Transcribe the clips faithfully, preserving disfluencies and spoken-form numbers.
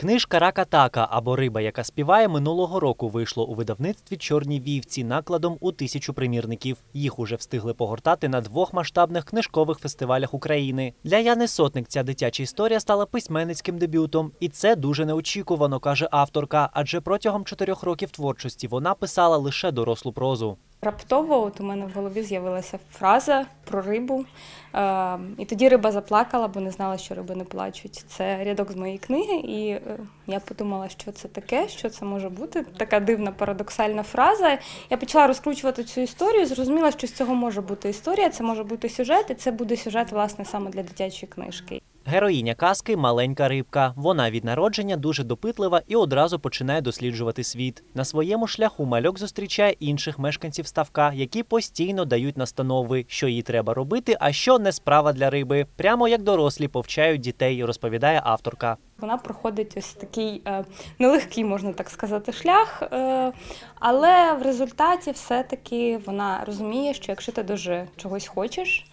Книжка «Ракатака» або «Риба, яка співає» минулого року вийшло у видавництві «Чорні вівці» накладом у тисячу примірників. Їх уже встигли погортати на двох масштабних книжкових фестивалях України. Для Яни Сотник ця дитяча історія стала письменницьким дебютом. І це дуже неочікувано, каже авторка, адже протягом чотирьох років творчості вона писала лише дорослу прозу. Раптово от у мене в голові з'явилася фраза про рибу, і тоді риба заплакала, бо не знала, що риби не плачуть. Це рядок з моєї книги, і я подумала, що це таке, що це може бути. Така дивна, парадоксальна фраза. Я почала розкручувати цю історію, зрозуміла, що з цього може бути історія, це може бути сюжет, і це буде сюжет, власне, саме для дитячої книжки. Героїня казки – маленька рибка. Вона від народження дуже допитлива і одразу починає досліджувати світ. На своєму шляху малюк зустрічає інших мешканців ставка, які постійно дають настанови, що їй треба робити, а що не справа для риби. Прямо як дорослі повчають дітей, розповідає авторка. Вона проходить ось такий нелегкий, можна так сказати, шлях, але в результаті все-таки вона розуміє, що якщо ти дуже чогось хочеш,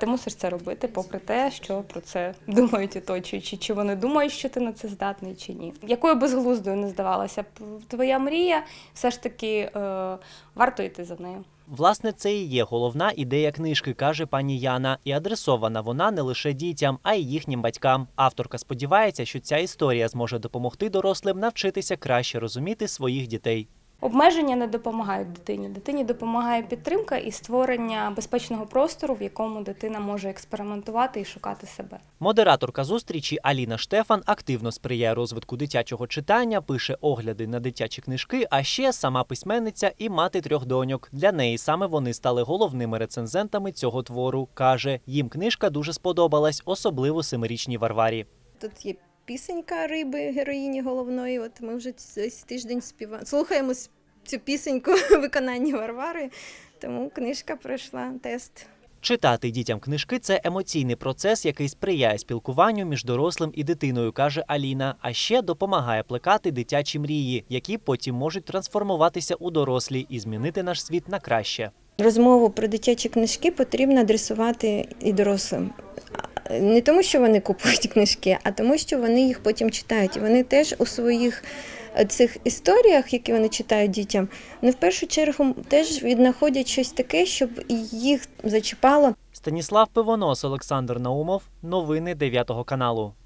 ти мусиш це робити, попри те, що про це думають оточуючі, чи вони думають, що ти на це здатний, чи ні. Якою безглуздою не здавалася б твоя мрія, все ж таки варто йти за нею. Власне, це і є головна ідея книжки, каже пані Яна. І адресована вона не лише дітям, а й їхнім батькам. Авторка сподівається, що ця історія зможе допомогти дорослим навчитися краще розуміти своїх дітей. Обмеження не допомагають дитині. Дитині допомагає підтримка і створення безпечного простору, в якому дитина може експериментувати і шукати себе. Модераторка зустрічі Аліна Штефан активно сприяє розвитку дитячого читання, пише огляди на дитячі книжки, а ще сама письменниця і мати трьох доньок. Для неї саме вони стали головними рецензентами цього твору. Каже, їм книжка дуже сподобалась, особливо семирічній Варварі. Тут є пісенька риби, героїні головної. От ми вже цей тиждень співаємо, слухаємо цю пісеньку виконання Варвари, тому книжка пройшла тест. Читати дітям книжки – це емоційний процес, який сприяє спілкуванню між дорослим і дитиною, каже Аліна. А ще допомагає плекати дитячі мрії, які потім можуть трансформуватися у дорослі і змінити наш світ на краще. Розмову про дитячі книжки потрібно адресувати і дорослим. Не тому, що вони купують книжки, а тому, що вони їх потім читають. І вони теж у своїх цих історіях, які вони читають дітям, вони в першу чергу теж віднаходять щось таке, щоб їх зачіпало. Станіслав Пивонос, Олександр Наумов. Новини дев'ятого каналу.